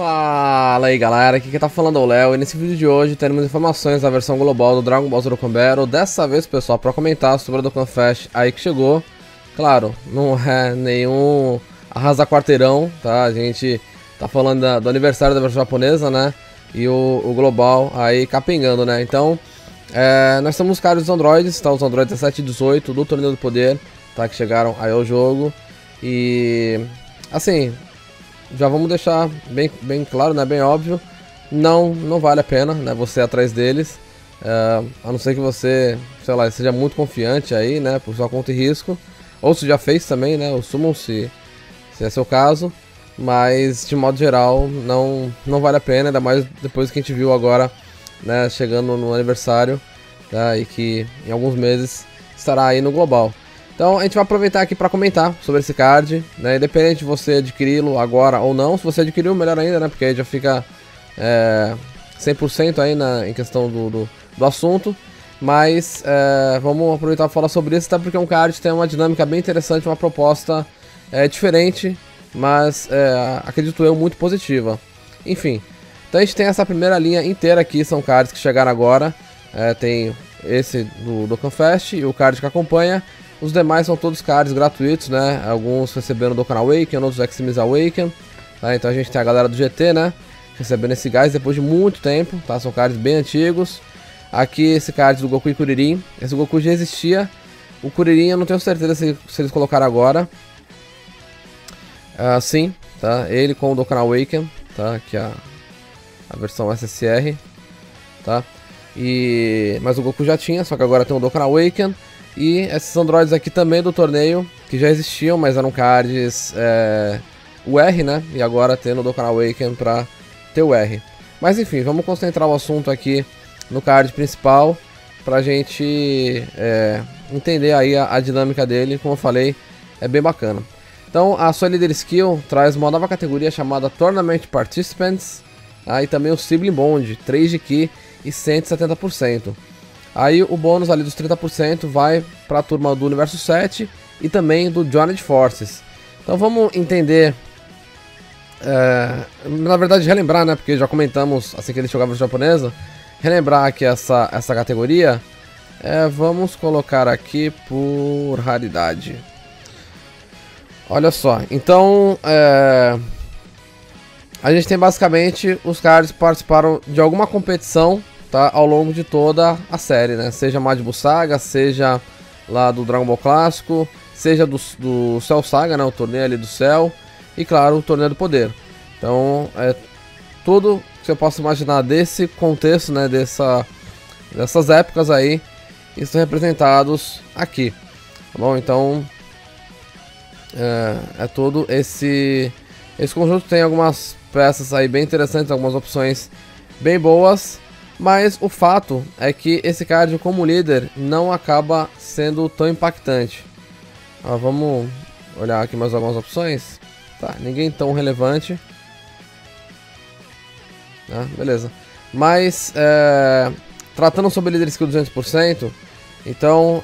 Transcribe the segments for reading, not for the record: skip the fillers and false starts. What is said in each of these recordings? Fala aí galera, aqui que tá falando é o Léo e nesse vídeo de hoje teremos informações da versão global do Dragon Ball Z Dokkan Battle. Dessa vez pessoal, pra comentar sobre a Dokkan Fest aí que chegou. Claro, não é nenhum arrasa quarteirão, tá? A gente tá falando do aniversário da versão japonesa, né? E o global aí capengando, né? Então, nós estamos os caras dos androides, tá? Os androides 17 e 18 do Torneio do Poder, tá? Que chegaram aí ao jogo e... assim... já vamos deixar bem claro, né, bem óbvio, não vale a pena, né, você ir atrás deles, a não ser que você, sei lá, seja muito confiante aí, né, por sua conta e risco, ou se já fez também, né, o Summon se é seu caso, mas de modo geral não vale a pena, ainda mais depois que a gente viu agora, né, chegando no aniversário, tá, e que em alguns meses estará aí no global. Então a gente vai aproveitar aqui para comentar sobre esse card, né, independente de você adquiri-lo agora ou não, se você adquiriu, melhor ainda, né, porque aí já fica 100% aí em questão do assunto, mas vamos aproveitar para falar sobre isso, tá, porque é um card que tem uma dinâmica bem interessante, uma proposta diferente, mas acredito eu, muito positiva. Enfim, então a gente tem essa primeira linha inteira aqui, são cards que chegaram agora, tem esse do Dokkan Fest e o card que acompanha. Os demais são todos cards gratuitos, né? Alguns receberam do canal Awaken, outros X-Miss Awaken, tá? Então a gente tem a galera do GT, né? Recebendo esse gás depois de muito tempo, tá? São cards bem antigos. Aqui esse card do Goku e Kuririn. Esse Goku já existia. O Kuririn eu não tenho certeza se eles colocaram agora. Sim, tá? Ele com o Dokkan Awaken, tá? Aqui a versão SSR, tá? Mas o Goku já tinha, só que agora tem o Dokkan Awaken. E esses androides aqui também do torneio, que já existiam, mas eram cards UR, né? E agora tendo o Dokkan Awaken pra ter o R. Mas enfim, vamos concentrar o assunto aqui no card principal, pra gente entender aí a dinâmica dele, como eu falei, é bem bacana. Então a sua Leader Skill traz uma nova categoria chamada Tournament Participants, tá? E também o Sibling Bond, 3 de Ki e 170%. Aí o bônus ali dos 30% vai para a turma do Universo 7 e também do Joined Forces. Então vamos entender, na verdade relembrar, né, porque já comentamos assim que ele jogava no japonesa, relembrar que essa categoria, vamos colocar aqui por raridade. Olha só, então a gente tem basicamente os cards que participaram de alguma competição, tá, ao longo de toda a série, né? Seja Majin Buu Saga, seja lá do Dragon Ball Clássico, seja do Cell Saga, né? O torneio ali do Cell, e claro, o Torneio do Poder. Então, tudo que você possa imaginar desse contexto, né? Dessas épocas aí, estão representados aqui. Tá bom? Então, todo esse conjunto. Tem algumas peças aí bem interessantes, algumas opções bem boas. Mas o fato é que esse card como líder não acaba sendo tão impactante. Ó, vamos olhar aqui mais algumas opções. Tá, ninguém tão relevante. Ah, beleza. Mas tratando sobre líder skill 200%, então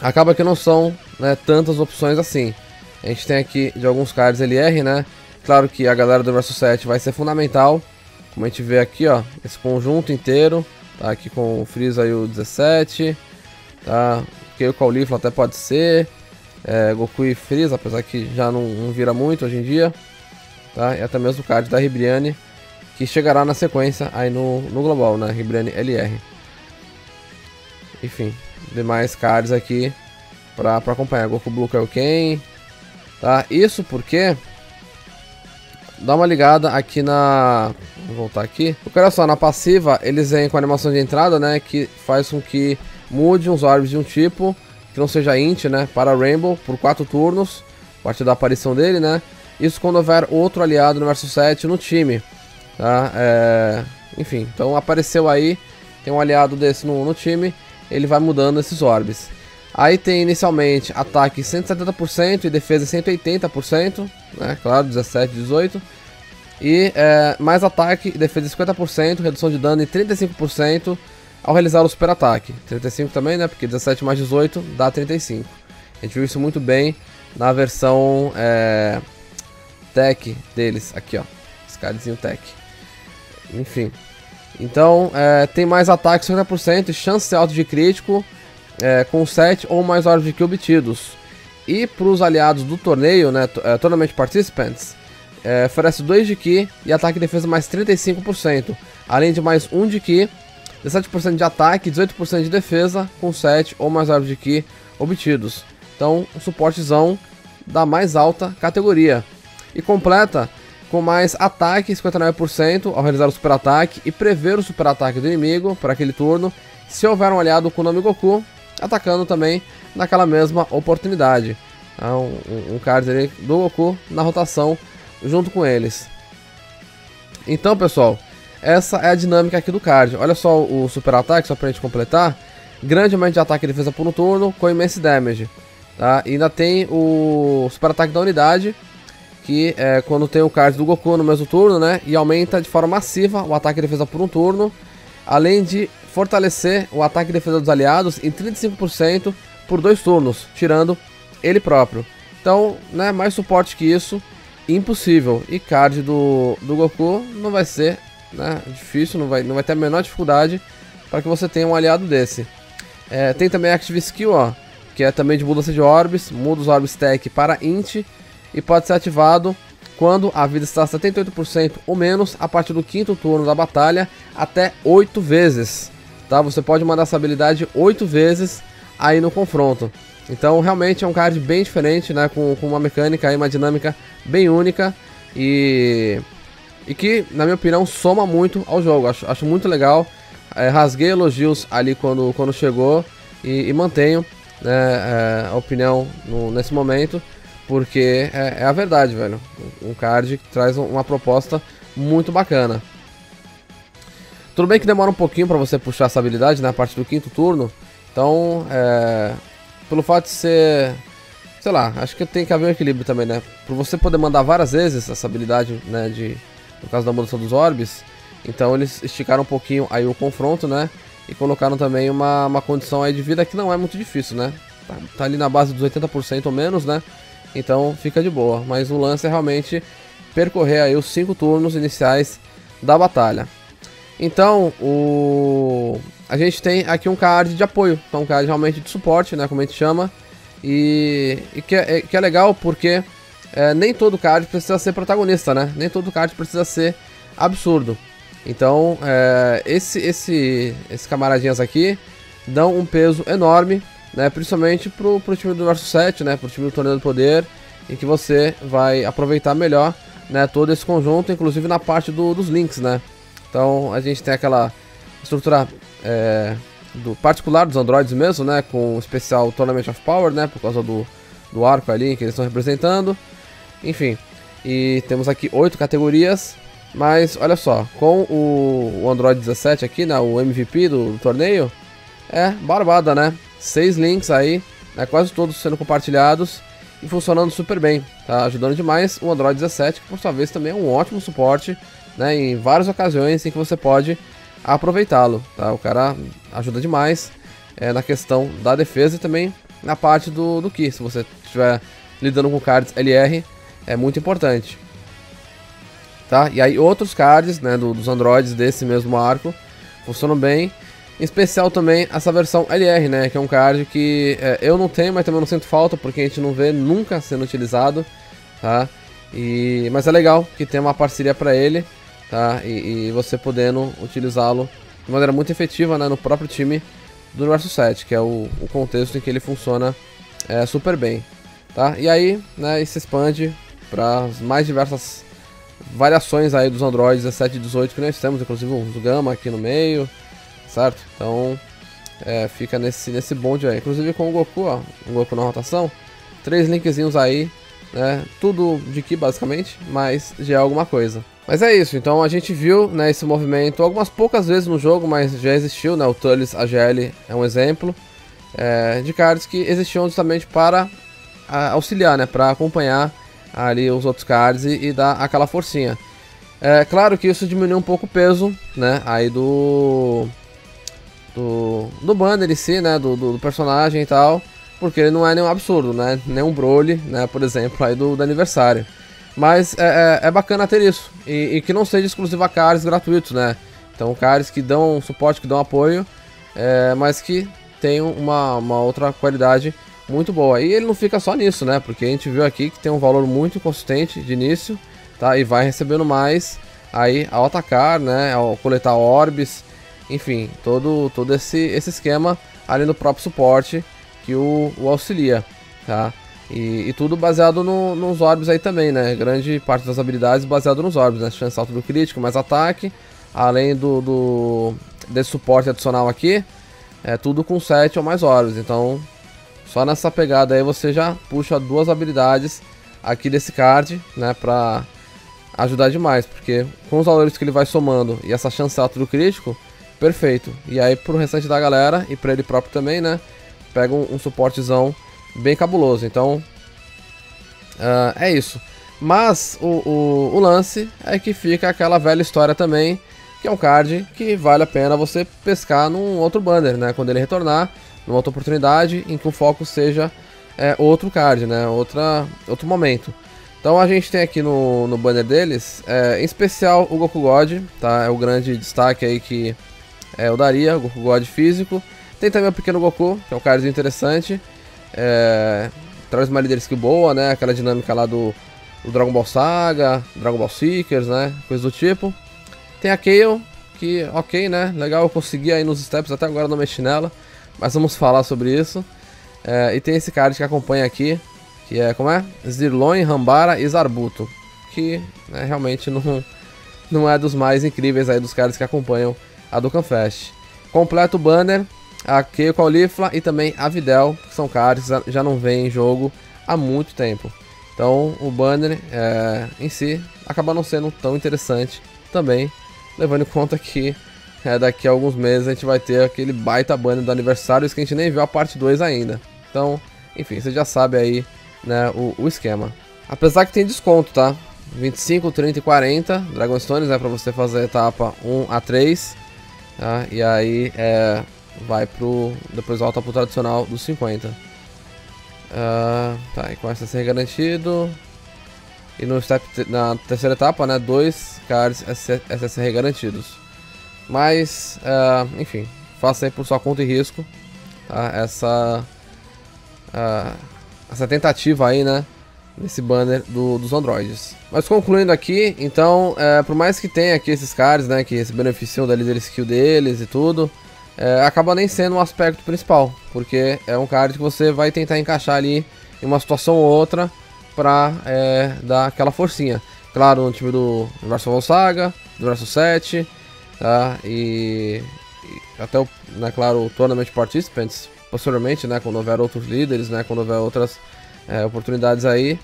acaba que não são, né, tantas opções assim. A gente tem aqui de alguns cards LR, né? Claro que a galera do Versus 7 vai ser fundamental. Como a gente vê aqui, ó, esse conjunto inteiro, tá, aqui com o Frieza e o 17, tá, que o Caulifla até pode ser, Goku e Frieza, apesar que já não vira muito hoje em dia, tá, e até mesmo o card da Ribrianne, que chegará na sequência aí no global, né, Ribrianne LR. Enfim, demais cards aqui pra acompanhar, Goku Blue Kaioken, tá, isso porque... dá uma ligada aqui na... vou voltar aqui. Porque olha só, na passiva eles vêm com a animação de entrada, né? Que faz com que mude uns orbs de um tipo, que não seja int, né? Para Rainbow, por 4 turnos, a partir da aparição dele, né? Isso quando houver outro aliado no verso 7 no time, tá? Enfim, então apareceu aí, tem um aliado desse no time, ele vai mudando esses orbs. Aí tem inicialmente ataque 170% e defesa 180%, né? Claro, 17, 18. E mais ataque e defesa 50%, redução de dano em 35% ao realizar o super ataque. 35 também, né? Porque 17 mais 18 dá 35. A gente viu isso muito bem na versão tech deles. Aqui, ó. Esse cardzinho tech. Enfim. Então, tem mais ataque 50%, chance alta de crítico, com 7 ou mais horas de kill obtidos. E para os aliados do torneio, né, Tournament Participants, oferece 2 de Ki e ataque e defesa mais 35%, além de mais 1 de Ki, 17% de ataque e 18% de defesa, com 7 ou mais horas de Ki obtidos. Então, um suportezão da mais alta categoria. E completa com mais ataque, 59%, ao realizar o super ataque e prever o super ataque do inimigo para aquele turno, se houver um aliado com o nome Goku, atacando também naquela mesma oportunidade. Então, um card ali do Goku na rotação junto com eles. Então, pessoal, essa é a dinâmica aqui do card. Olha só o super ataque, só pra gente completar. Grande aumento de ataque e defesa por um turno, com imense damage. Tá? E ainda tem o super ataque da unidade, que é quando tem o card do Goku no mesmo turno, né? E aumenta de forma massiva o ataque e defesa por um turno, além de fortalecer o ataque e defesa dos aliados em 35% por 2 turnos, tirando ele próprio. Então, né, mais suporte que isso, impossível. E card do Goku não vai ser, né, difícil, não vai ter a menor dificuldade para que você tenha um aliado desse. Tem também Active Skill, ó, que é também de mudança de orbes, muda os orbes tech para int, e pode ser ativado quando a vida está a 78% ou menos a partir do 5º turno da batalha, até 8 vezes. Tá? Você pode mandar essa habilidade 8 vezes aí no confronto. Então realmente é um card bem diferente, né? Com uma mecânica e uma dinâmica bem única. E que, na minha opinião, soma muito ao jogo. Acho muito legal. Rasguei elogios ali quando chegou. E mantenho, né, a opinião nesse momento. Porque é a verdade, velho. Um card que traz uma proposta muito bacana. Tudo bem que demora um pouquinho pra você puxar essa habilidade, né, a partir do 5º turno. Então, pelo fato de ser... sei lá, acho que tem que haver um equilíbrio também, né? Pra você poder mandar várias vezes essa habilidade, né, no caso da mudança dos orbes. Então eles esticaram um pouquinho aí o confronto, né? E colocaram também uma condição aí de vida que não é muito difícil, né? Tá ali na base dos 80% ou menos, né? Então fica de boa, mas o lance é realmente percorrer aí os 5 turnos iniciais da batalha. Então a gente tem aqui um card de apoio, então um card realmente de suporte, né, como a gente chama. E que é legal porque nem todo card precisa ser protagonista, né, nem todo card precisa ser absurdo. Então esses camaradinhas aqui dão um peso enorme, né, principalmente pro time do Versus 7, né, pro time do Torneio do Poder, em que você vai aproveitar melhor, né, todo esse conjunto, inclusive na parte dos links, né. Então a gente tem aquela estrutura do particular dos androides mesmo, né, com o especial Tournament of Power, né, por causa do arco ali que eles estão representando. Enfim, e temos aqui 8 categorias, mas olha só, com o Android 17 aqui, né, o MVP do torneio, barbada, né. 6 links aí, né, quase todos sendo compartilhados e funcionando super bem, tá ajudando demais o Android 17, que por sua vez também é um ótimo suporte, né, em várias ocasiões em que você pode aproveitá-lo, tá? O cara ajuda demais na questão da defesa e também na parte do Ki, se você estiver lidando com cards LR, é muito importante, tá? E aí outros cards, né, dos androides desse mesmo arco funcionam bem. Em especial também essa versão LR, né, que é um card que eu não tenho, mas também não sinto falta, porque a gente não vê nunca sendo utilizado, tá? Mas é legal que tem uma parceria para ele, tá? E você podendo utilizá-lo de maneira muito efetiva, né, no próprio time do Versus 7, que é o contexto em que ele funciona super bem, tá? E aí, né, isso expande para as mais diversas variações aí dos Androids 17 e 18 que nós temos, inclusive o Gama aqui no meio, certo? Então fica nesse bonde aí, inclusive com o Goku, ó, o Goku na rotação, 3 linkzinhos aí, né, tudo de Ki basicamente, mas já é alguma coisa. Mas é isso, então a gente viu, né, esse movimento algumas poucas vezes no jogo, mas já existiu, né, o Tullis AGL é um exemplo de cards que existiam justamente para auxiliar, né, para acompanhar ali os outros cards e dar aquela forcinha. É claro que isso diminuiu um pouco o peso, né, aí do banner em si, né, do personagem e tal, porque ele não é nenhum absurdo, né, nenhum Broly, né, por exemplo, aí do aniversário. Mas é bacana ter isso. E que não seja exclusivo a caras gratuitos, né? Então caras que dão suporte, que dão apoio, mas que tenham uma outra qualidade muito boa. E ele não fica só nisso, né? Porque a gente viu aqui que tem um valor muito consistente de início, tá? E vai recebendo mais aí ao atacar, né? Ao coletar orbes, enfim, todo esse esquema ali no próprio suporte que o auxilia, tá? E tudo baseado nos orbes aí também, né? Grande parte das habilidades baseado nos orbes, né? Chance alta do crítico, mais ataque, além desse suporte adicional aqui, é tudo com 7 ou mais orbes. Então, só nessa pegada aí você já puxa duas habilidades aqui desse card, né? Pra ajudar demais, porque com os valores que ele vai somando e essa chance alta do crítico, perfeito. E aí pro restante da galera e pra ele próprio também, né? Pega um suportezão bem cabuloso. Então é isso. Mas o lance é que fica aquela velha história também, que é um card que vale a pena você pescar num outro banner, né? Quando ele retornar, numa outra oportunidade em que o foco seja outro card, né? Outro momento. Então a gente tem aqui no banner deles, em especial o Goku God, tá? É o grande destaque aí que eu daria, o Goku God físico. Tem também o Pequeno Goku, que é um cardzinho interessante. Traz uma líder skill boa, né? Aquela dinâmica lá do Dragon Ball Saga, Dragon Ball Seekers, né? Coisa do tipo. Tem a Kayle, que ok, né? Legal, eu consegui aí nos steps, até agora não mexi nela, mas vamos falar sobre isso. E tem esse card que acompanha aqui, que é, como é? Zirlon, Rambara e Zarbuto, que né, realmente não é dos mais incríveis aí dos cards que acompanham a Dokkan Fest. Completa o banner a Kayle, Caulifla e também a Videl, que são cards que já não vêm em jogo há muito tempo. Então o banner em si acaba não sendo tão interessante também, levando em conta que daqui a alguns meses a gente vai ter aquele baita banner do aniversário, isso que a gente nem viu a parte 2 ainda. Então, enfim, você já sabe aí, né, o esquema. Apesar que tem desconto, tá? 25, 30 e 40 Dragon Stones, né, pra você fazer a etapa 1 a 3, tá? E aí vai pro... depois volta pro tradicional dos 50. Tá, e começa a ser garantido. E no na terceira etapa, né, 2 cards SSR garantidos. Mas, enfim, faça aí por sua conta e risco, tá? Essa tentativa aí, né, nesse banner dos androides. Mas concluindo aqui, então, por mais que tenha aqui esses cards, né, que se beneficiam da leader skill deles e tudo, acaba nem sendo um aspecto principal, porque é um card que você vai tentar encaixar ali em uma situação ou outra pra dar aquela forcinha. Claro, no time do Versus 7 Saga, do Versus 7, tá? E até, né, claro, o Tournament Participants, posteriormente, né, quando houver outros líderes, né, quando houver outras oportunidades aí,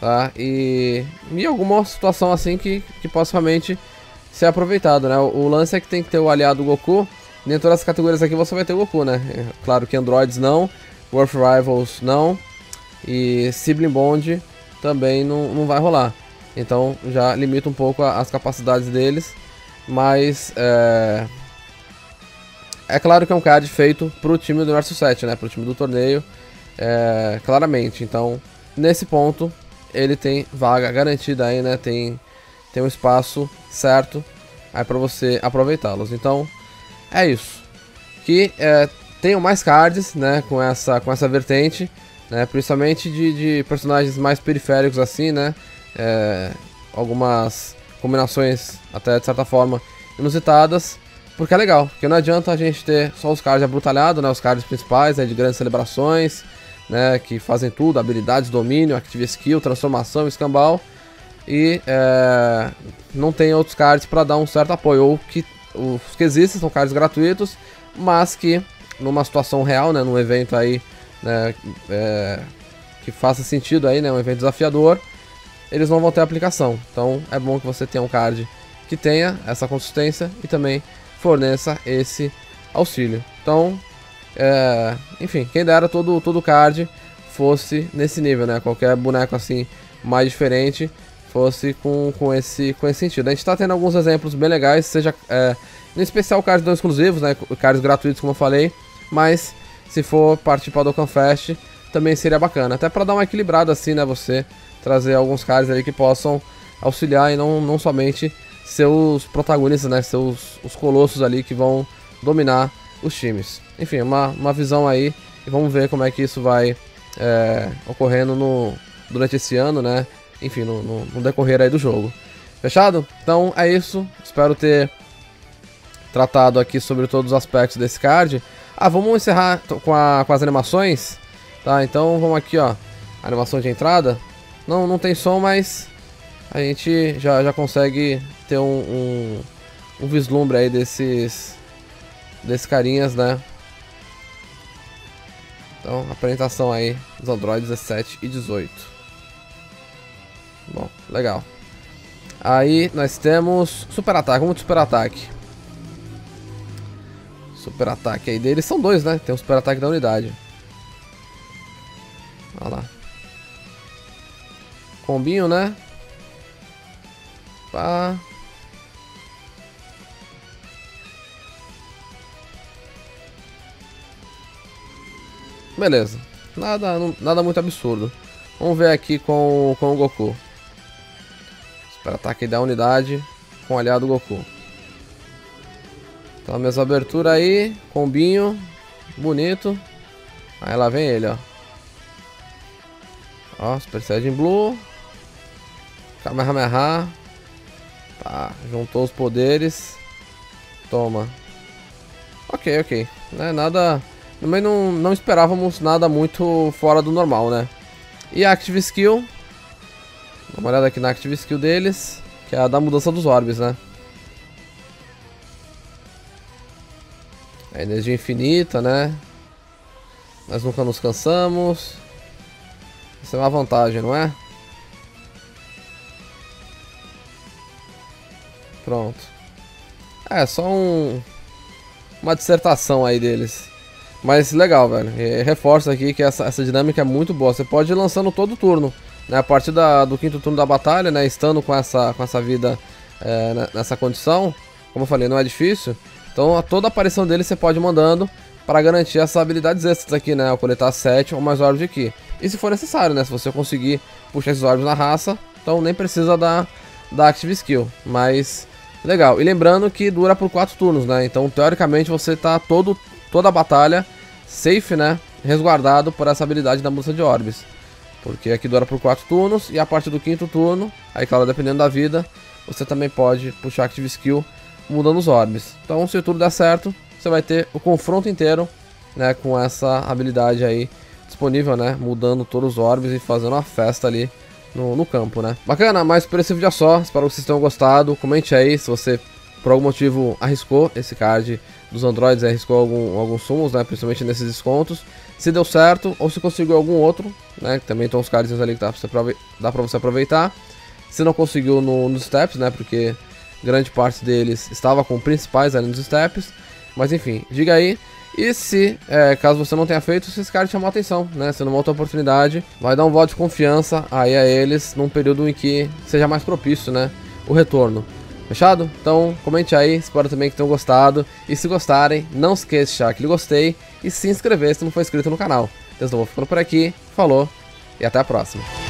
tá? E alguma situação assim que possa realmente ser aproveitado, né? O lance é que tem que ter o aliado Goku. Nem todas as categorias aqui você vai ter Goku, né? Claro que Androids não, World Rivals não, e Sibling Bond também não vai rolar. Então já limita um pouco as capacidades deles. Mas é claro que é um card feito pro time do Versus 7, né? Pro time do torneio, claramente. Então nesse ponto ele tem vaga garantida aí, né? Tem um espaço certo aí pra você aproveitá-los. Então é isso. Que tenham mais cards, né? Com essa vertente, né? Principalmente de personagens mais periféricos assim, né? Algumas combinações até de certa forma inusitadas, porque é legal, porque não adianta a gente ter só os cards abrutalhados, né, os cards principais, né, de grandes celebrações, né, que fazem tudo, habilidades, domínio, active skill, transformação, escambau, e não tem outros cards para dar um certo apoio, ou que os que existem são cards gratuitos, mas que numa situação real, né, num evento aí, né, que faça sentido aí, né, um evento desafiador, eles não vão ter aplicação. Então é bom que você tenha um card que tenha essa consistência e também forneça esse auxílio. Então, enfim, quem dera todo card fosse nesse nível, né? Qualquer boneco assim mais diferente fosse com esse sentido. A gente está tendo alguns exemplos bem legais, seja em especial cards não exclusivos, né? Cards gratuitos, como eu falei, mas se for participar do Dokkan Fest também seria bacana, até para dar uma equilibrada assim, né? Você trazer alguns caras ali que possam auxiliar e não somente seus protagonistas, né? Os colossos ali que vão dominar os times. Enfim, uma visão aí, e vamos ver como é que isso vai ocorrendo durante esse ano, né? Enfim, no decorrer aí do jogo. Fechado? Então é isso, espero ter tratado aqui sobre todos os aspectos desse card. Ah, vamos encerrar com as animações, tá? Então vamos aqui, ó, animação de entrada. Não tem som, mas a gente já consegue ter um vislumbre aí desses carinhas, né? Então, apresentação aí dos Android 17 e 18. Bom, legal. Aí nós temos super ataque, vamos de super ataque. Super ataque aí deles, são dois, né? Tem o super ataque da unidade. Olha lá. Combinho, né? Pá. Beleza, nada muito absurdo. Vamos ver aqui com o Goku. Espera ataque da unidade com o aliado Goku. Então a mesma abertura aí, combinho, bonito. Aí lá vem ele, ó. Ó, Super Saiyajin Blue. Kamehameha. Tá, juntou os poderes. Toma. Ok. Não é nada... Também não esperávamos nada muito fora do normal, né? E a Active Skill. Dá uma olhada aqui na Active Skill deles, que é a da mudança dos orbes, né? A energia infinita, né? Nós nunca nos cansamos. Isso é uma vantagem, não é? Pronto. É, só uma dissertação aí deles. Mas legal, velho. E reforço aqui que essa dinâmica é muito boa. Você pode ir lançando todo turno, né? A partir do quinto turno da batalha, né? Estando com essa vida nessa condição, como eu falei, não é difícil. Então a toda aparição dele você pode ir mandando para garantir essas habilidades extras aqui, né? Ao coletar 7 ou mais orbes aqui. E se for necessário, né? Se você conseguir puxar esses orbes na raça, então nem precisa da Active Skill. Mas legal. E lembrando que dura por 4 turnos, né? Então teoricamente você tá toda a batalha safe, né? Resguardado por essa habilidade da mudança de orbes. Porque aqui dura por 4 turnos e a partir do quinto turno, aí claro, dependendo da vida, você também pode puxar Active Skill mudando os orbes. Então, se tudo der certo, você vai ter o confronto inteiro, né, com essa habilidade aí disponível, né? Mudando todos os orbes e fazendo uma festa ali no campo, né? Bacana, mas por esse vídeo é só. Espero que vocês tenham gostado. Comente aí se você, por algum motivo, arriscou esse card dos Androids, arriscou alguns sumos, né? Principalmente nesses descontos. Se deu certo, ou se conseguiu algum outro, né? Também estão os cards ali que dá pra você aproveitar. Se não conseguiu nos steps, né? Porque grande parte deles estava com principais ali nos steps. Mas enfim, diga aí. E se, caso você não tenha feito, se esse card chamou a atenção, né? Se não, uma outra oportunidade, vai dar um voto de confiança aí a eles, num período em que seja mais propício, né? O retorno. Fechado? Então comente aí, espero também que tenham gostado. E se gostarem, não esqueça de deixar aquele gostei e se inscrever se não for inscrito no canal. Então eu vou ficando por aqui, falou e até a próxima.